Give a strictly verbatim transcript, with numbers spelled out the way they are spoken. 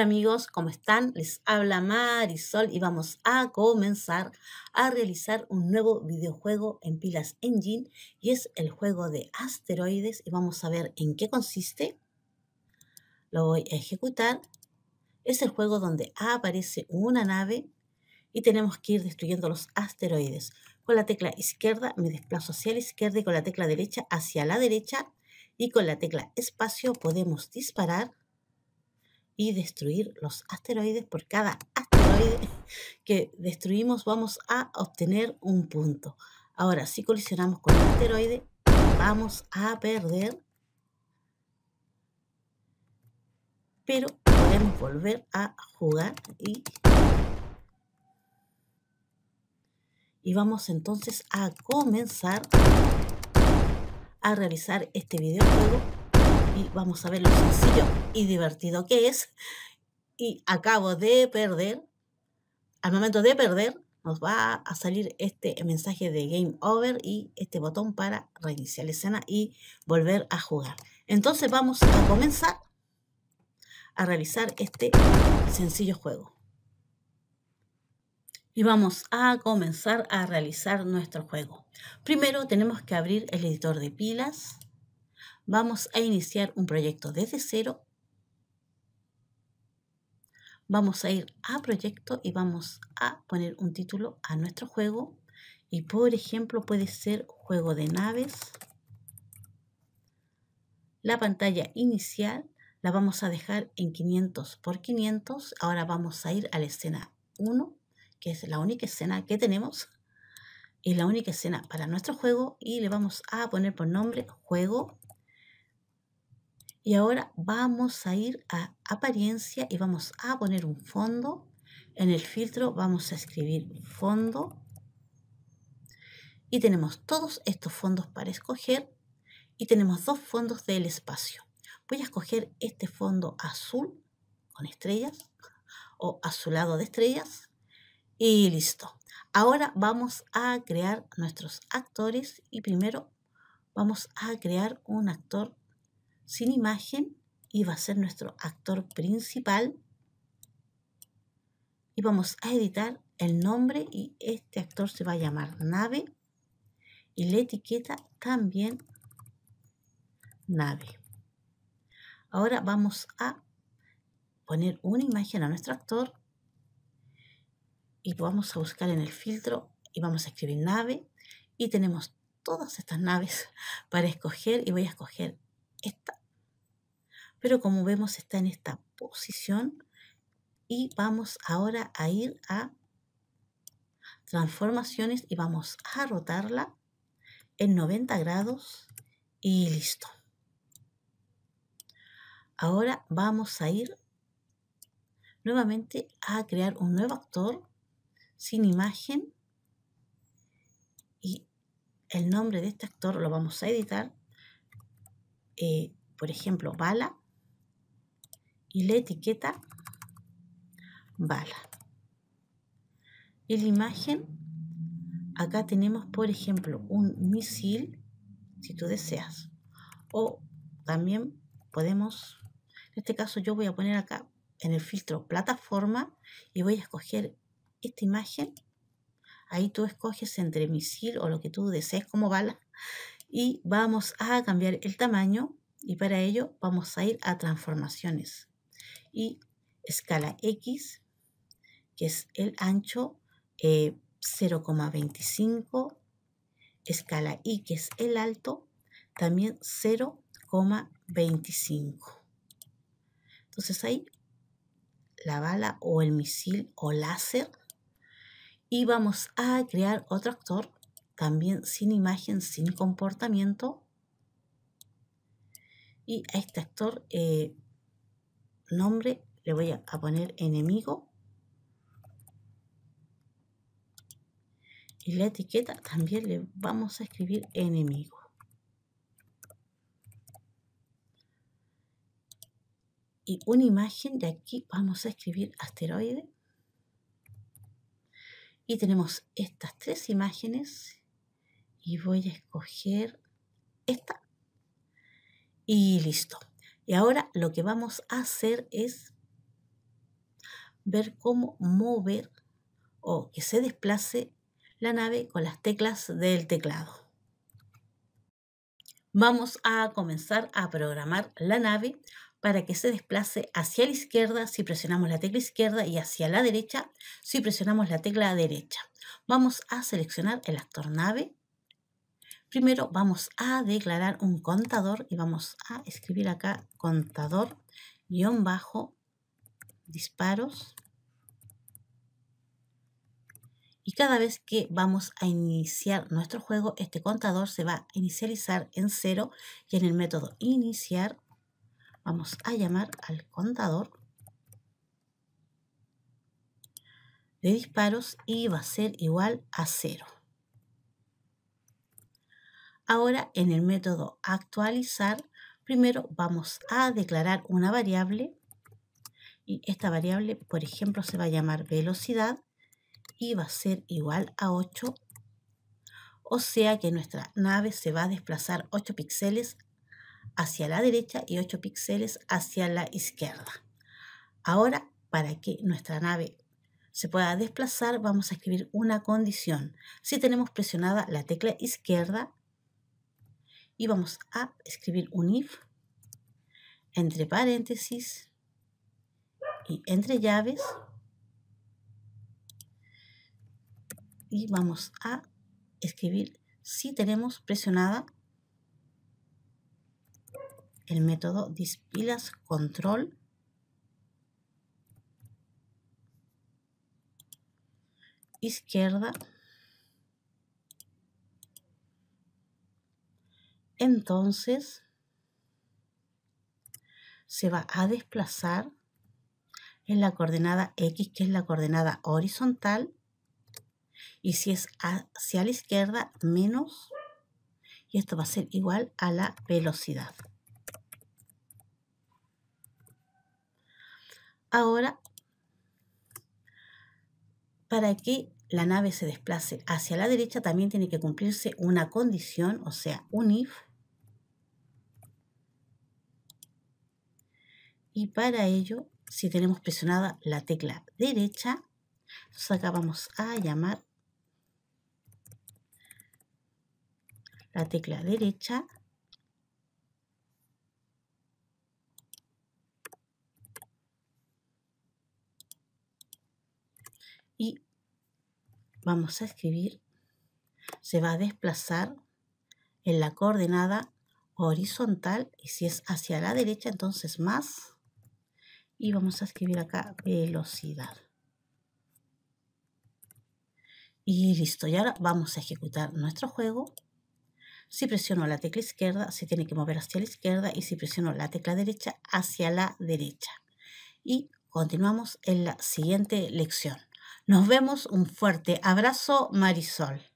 Hola amigos, ¿cómo están? Les habla Marisol y vamos a comenzar a realizar un nuevo videojuego en Pilas Engine y es el juego de asteroides y vamos a ver en qué consiste. Lo voy a ejecutar. Es el juego donde aparece una nave y tenemos que ir destruyendo los asteroides. Con la tecla izquierda me desplazo hacia la izquierda y con la tecla derecha hacia la derecha y con la tecla espacio podemos disparar y destruir los asteroides. Por cada asteroide que destruimos vamos a obtener un punto. Ahora, si colisionamos con un asteroide, vamos a perder, pero podemos volver a jugar y, y vamos entonces a comenzar a realizar este videojuego. Y vamos a ver lo sencillo y divertido que es. Y acabo de perder. Al momento de perder nos va a salir este mensaje de Game Over y este botón para reiniciar la escena y volver a jugar. Entonces vamos a comenzar a realizar este sencillo juego. Y vamos a comenzar a realizar nuestro juego. Primero tenemos que abrir el editor de pilas. Vamos a iniciar un proyecto desde cero. Vamos a ir a proyecto y vamos a poner un título a nuestro juego. Y por ejemplo puede ser juego de naves. La pantalla inicial la vamos a dejar en quinientos por quinientos. Ahora vamos a ir a la escena uno, que es la única escena que tenemos. Es la única escena para nuestro juego y le vamos a poner por nombre juego. Y ahora vamos a ir a apariencia y vamos a poner un fondo. En el filtro vamos a escribir fondo. Y tenemos todos estos fondos para escoger. Y tenemos dos fondos del espacio. Voy a escoger este fondo azul con estrellas o azulado de estrellas. Y listo. Ahora vamos a crear nuestros actores. Y primero vamos a crear un actor sin imagen y va a ser nuestro actor principal y vamos a editar el nombre y este actor se va a llamar nave y la etiqueta también nave. Ahora vamos a poner una imagen a nuestro actor y vamos a buscar en el filtro y vamos a escribir nave y tenemos todas estas naves para escoger y voy a escoger esta. Pero como vemos está en esta posición y vamos ahora a ir a transformaciones y vamos a rotarla en noventa grados y listo. Ahora vamos a ir nuevamente a crear un nuevo actor sin imagen y el nombre de este actor lo vamos a editar, eh, por ejemplo bala. Y la etiqueta bala. Y la imagen, acá tenemos por ejemplo un misil, si tú deseas. O también podemos, en este caso yo voy a poner acá en el filtro plataforma y voy a escoger esta imagen. Ahí tú escoges entre misil o lo que tú desees como bala. Y vamos a cambiar el tamaño y para ello vamos a ir a transformaciones. Y escala X, que es el ancho, eh, cero coma veinticinco. Escala Y, que es el alto, también cero coma veinticinco. Entonces ahí la bala o el misil o láser. Y vamos a crear otro actor, también sin imagen, sin comportamiento. Y a este actor... Eh, nombre le voy a poner enemigo y la etiqueta también le vamos a escribir enemigo y una imagen de aquí vamos a escribir asteroide y tenemos estas tres imágenes y voy a escoger esta y listo. Y ahora lo que vamos a hacer es ver cómo mover o que se desplace la nave con las teclas del teclado. Vamos a comenzar a programar la nave para que se desplace hacia la izquierda si presionamos la tecla izquierda y hacia la derecha si presionamos la tecla derecha. Vamos a seleccionar el actor nave. Primero vamos a declarar un contador y vamos a escribir acá contador guión bajo disparos. Y cada vez que vamos a iniciar nuestro juego, este contador se va a inicializar en cero y en el método iniciar vamos a llamar al contador de disparos y va a ser igual a cero. Ahora en el método actualizar, primero vamos a declarar una variable y esta variable, por ejemplo, se va a llamar velocidad. Y va a ser igual a ocho, o sea que nuestra nave se va a desplazar ocho píxeles hacia la derecha y ocho píxeles hacia la izquierda. Ahora, para que nuestra nave se pueda desplazar, vamos a escribir una condición. Si tenemos presionada la tecla izquierda, y vamos a escribir un if, entre paréntesis y entre llaves, y vamos a escribir si tenemos presionada el método pilas control izquierda. Entonces se va a desplazar en la coordenada X, que es la coordenada horizontal. Y si es hacia la izquierda, menos, y esto va a ser igual a la velocidad. Ahora, para que la nave se desplace hacia la derecha, también tiene que cumplirse una condición, o sea, un if. Y para ello, si tenemos presionada la tecla derecha, entonces acá vamos a llamar la tecla derecha y vamos a escribir, se va a desplazar en la coordenada horizontal y si es hacia la derecha entonces más y vamos a escribir acá velocidad. Y listo, y ahora vamos a ejecutar nuestro juego. Si presiono la tecla izquierda, se tiene que mover hacia la izquierda y si presiono la tecla derecha, hacia la derecha. Y continuamos en la siguiente lección. Nos vemos, un fuerte abrazo, Marisol.